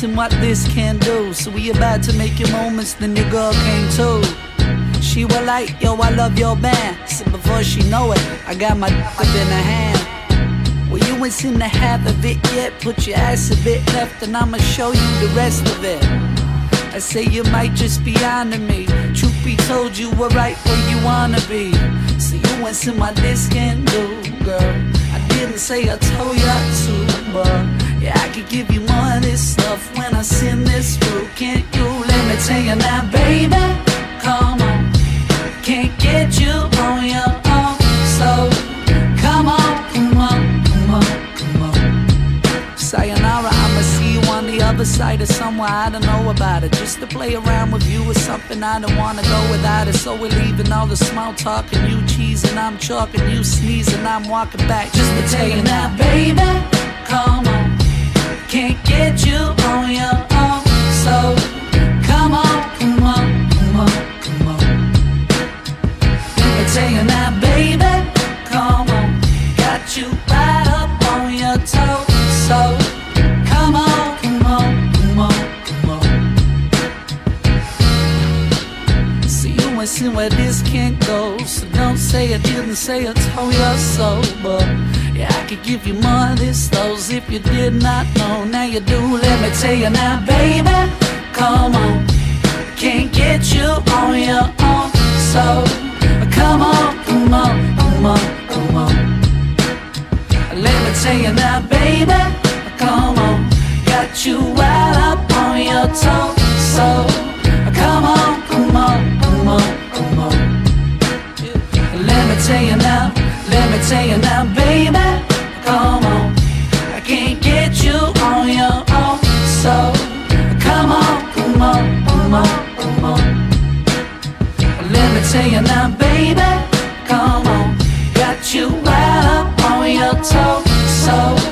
this and what this can do. So we about to make your moments, then your girl came too. She was like, yo, I love your band. Said before she know it, I got my up in her hand. Well, you ain't seen the half of it yet. Put your ass a bit left and I'ma show you the rest of it. I say you might just be onto me. Truth be told, you were right where you wanna be. So you ain't seen what this can do, girl. I didn't say I told ya to, but yeah, I could give you more of this stuff when I send this through. Can't you let me tell you now, baby? Come on, can't get you on your own. So come on, come on, come on, come on. Sayonara, I'ma see you on the other side of somewhere I don't know about it. Just to play around with you is something I don't wanna go without it. So we're leaving all the small talk and you cheesing, I'm chalking, you sneezing, I'm walking back. Just to tell you now, baby, come on. Can't get you on your own, so come on, come on, come on, come on. I tell you now, baby, come on, got you right up on your toe, so come on, come on, come on, come on. So you ain't seen where this can't go, so don't say I didn't say I told you so, but I could give you more of this, those if you did not know. Now you do, let me tell you now, baby, come on. Can't get you on your own, so come on, come on, come on, come on. Let me tell you now, baby, come on. Got you right up on your toe, so come on, come on, come on, come on. Let me tell you now, let me tell you now, baby, come on. I can't get you on your own, so come on, come on, come on, come on. Let me tell you now, baby, come on. Got you right up on your toe, so